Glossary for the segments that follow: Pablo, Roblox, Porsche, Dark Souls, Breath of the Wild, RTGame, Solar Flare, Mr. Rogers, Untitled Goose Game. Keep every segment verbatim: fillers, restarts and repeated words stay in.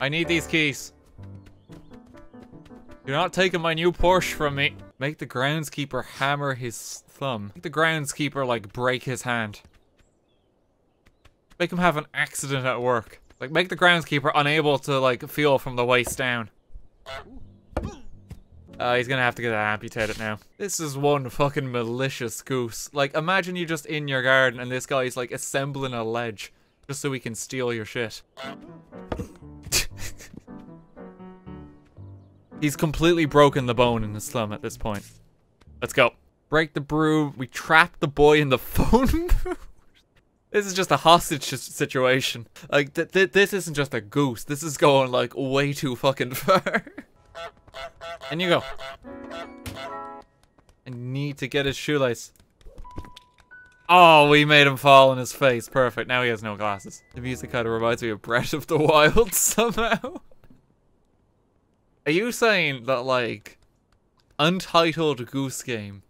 I need these keys. You're not taking my new Porsche from me. Make the groundskeeper hammer his thumb. Make the groundskeeper, like, break his hand. Make him have an accident at work. Like, make the groundskeeper unable to, like, feel from the waist down. Uh, he's gonna have to get amputated now. This is one fucking malicious goose. Like, imagine you're just in your garden and this guy's, like, assembling a ledge just so he can steal your shit. He's completely broken the bone in his slum at this point. Let's go. Break the brew. We trapped the boy in the phone booth. This is just a hostage situation. Like, th th this isn't just a goose. This is going, like, way too fucking far. And you go. I need to get his shoelace. Oh, we made him fall on his face. Perfect. Now he has no glasses. The music kind of reminds me of Breath of the Wild somehow. Are you saying that, like, Untitled Goose Game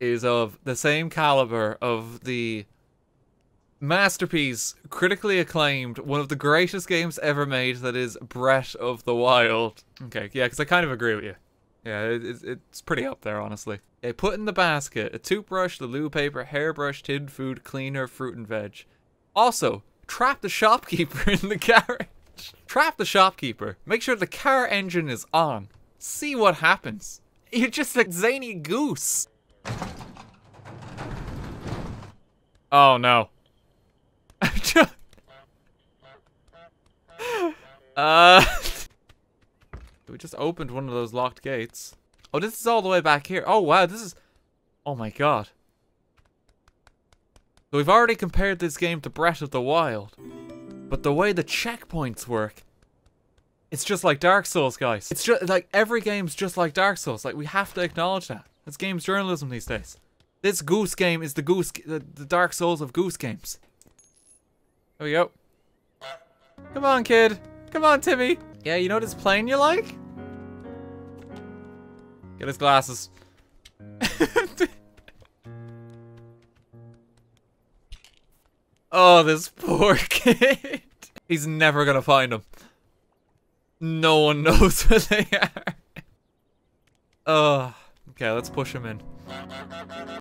is of the same caliber of the masterpiece, critically acclaimed, one of the greatest games ever made, that is Breath of the Wild? Okay, yeah, because I kind of agree with you. Yeah, it, it's pretty up there, honestly. They put in the basket a toothbrush, the loo paper, hairbrush, tin food, cleaner, fruit and veg. Also, trap the shopkeeper in the garage. Trap the shopkeeper. Make sure the car engine is on. See what happens. You're just a zany goose. Oh, no. uh, we just opened one of those locked gates. Oh, this is all the way back here. Oh, wow, this is... Oh, my God. So we've already compared this game to Breath of the Wild. But the way the checkpoints work, it's just like Dark Souls, guys. It's just like every game's just like Dark Souls. Like, we have to acknowledge that. That's games journalism these days. This Goose Game is the Goose... The, the Dark Souls of Goose Games. There we go. Come on, kid. Come on, Timmy. Yeah, you know this plane you like? Get his glasses. Oh, this poor kid. He's never gonna find him. No one knows where they are. Oh, okay, let's push him in.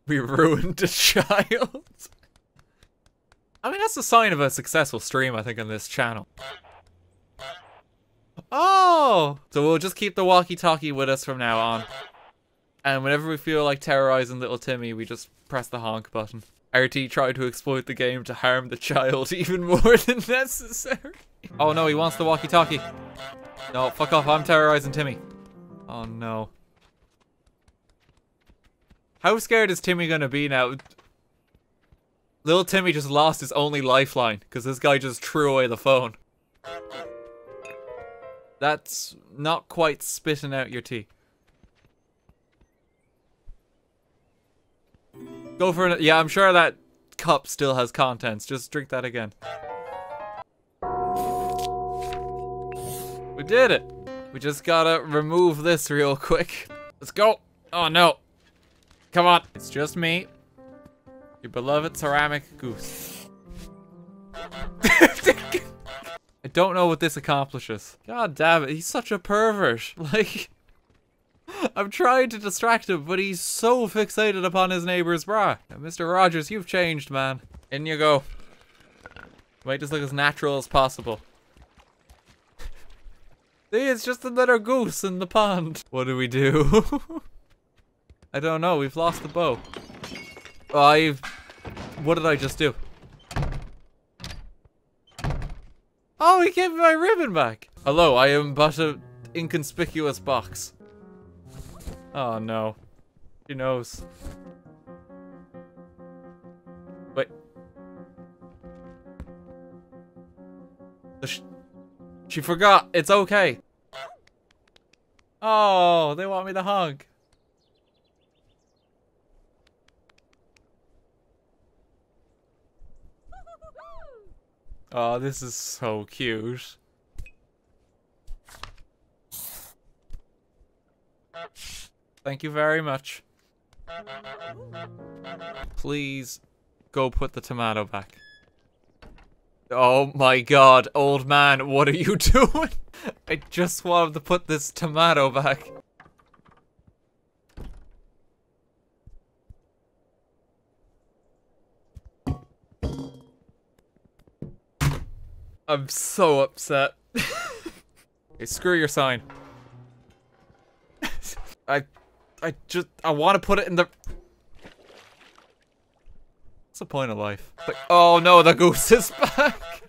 We ruined a child. I mean, that's a sign of a successful stream, I think, on this channel. Oh! So we'll just keep the walkie-talkie with us from now on. And whenever we feel like terrorizing little Timmy, we just press the honk button. R T tried to exploit the game to harm the child even more than necessary. Oh no, he wants the walkie-talkie. No, fuck off, I'm terrorizing Timmy. Oh no. How scared is Timmy gonna be now? Little Timmy just lost his only lifeline because this guy just threw away the phone. That's not quite spitting out your tea. Go for it. Yeah, I'm sure that cup still has contents. Just drink that again. We did it. We just gotta remove this real quick. Let's go. Oh no. Come on. It's just me. Your beloved ceramic goose. I don't know what this accomplishes. God damn it, he's such a pervert. Like, I'm trying to distract him, but he's so fixated upon his neighbor's bra. Now, Mister Rogers, you've changed, man. In you go. Make this look as natural as possible. See, it's just another goose in the pond. What do we do? I don't know, we've lost the bow. I've... What did I just do? Oh, he gave me my ribbon back! Hello, I am but an inconspicuous box. Oh no. She knows. Wait. Sh she forgot! It's okay! Oh, they want me to hug. Oh, this is so cute. Thank you very much. Please go put the tomato back. Oh my god, old man, what are you doing? I just wanted to put this tomato back. I'm so upset. Hey, screw your sign. I, I just, I want to put it in the... What's the point of life? But, oh no, the goose is back!